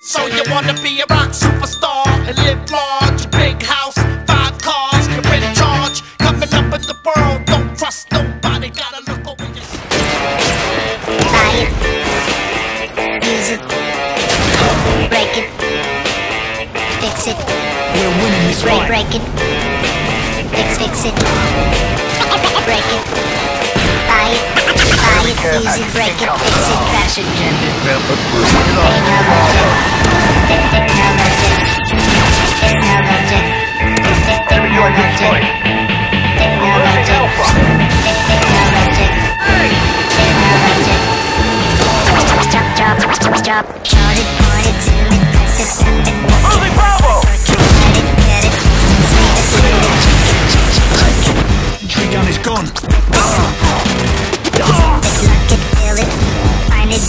So you wanna be a rock superstar and live large, big house, 5 cars, you're in charge. Coming up in the world, don't trust nobody, gotta look over your shoulder. Buy it, use it, break it, fix it. We're winning this fight. Break it, fix it, break it, buy it, use it, break it, fix it, crash it. Drop, short it, point it, zoom it, press it, send it, Ruby Bravo! Get it, entry gun is gone. Lock it, fill it, find it,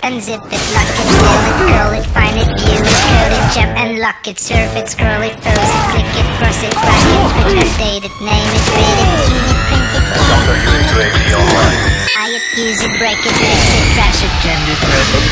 Unzip it, lock it, fill it, curl it, find it, use it, code it, jump and lock it, surf it, scroll it, throw it, click it, cross it, crack it, switch, update it, name it, read it, tune it, print it, buy it, use it, break it, fix it, trash it,